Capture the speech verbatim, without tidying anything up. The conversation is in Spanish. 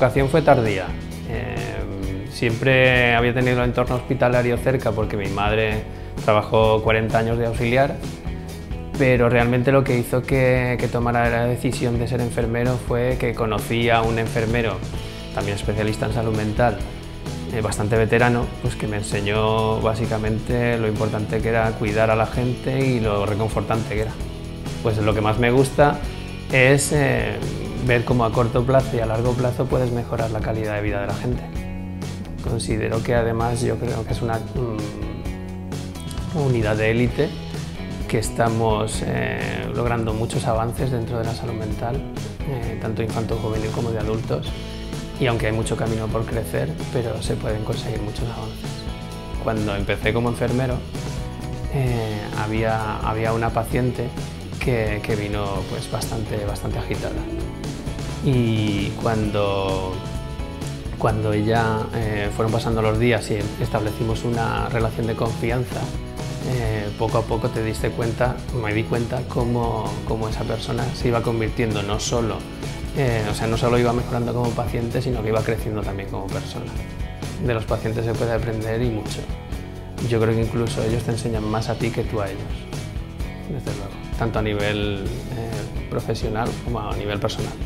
vocación fue tardía. Eh, siempre había tenido el entorno hospitalario cerca porque mi madre trabajó cuarenta años de auxiliar, pero realmente lo que hizo que, que tomara la decisión de ser enfermero fue que conocí a un enfermero, también especialista en salud mental, eh, bastante veterano, pues que me enseñó básicamente lo importante que era cuidar a la gente y lo reconfortante que era. Pues lo que más me gusta es eh, ver cómo a corto plazo y a largo plazo puedes mejorar la calidad de vida de la gente. Considero que además yo creo que es una, una unidad de élite, que estamos eh, logrando muchos avances dentro de la salud mental, eh, tanto infanto-juvenil como de adultos, y aunque hay mucho camino por crecer, pero se pueden conseguir muchos avances. Cuando empecé como enfermero eh, había, había una paciente Que, que vino pues bastante, bastante agitada, y cuando, cuando ella eh, fueron pasando los días y establecimos una relación de confianza, eh, poco a poco te diste cuenta, me di cuenta cómo, cómo esa persona se iba convirtiendo no solo, eh, o sea, no solo iba mejorando como paciente, sino que iba creciendo también como persona. De los pacientes se puede aprender y mucho. Yo creo que incluso ellos te enseñan más a ti que tú a ellos, desde luego, tanto a nivel eh, profesional como a nivel personal.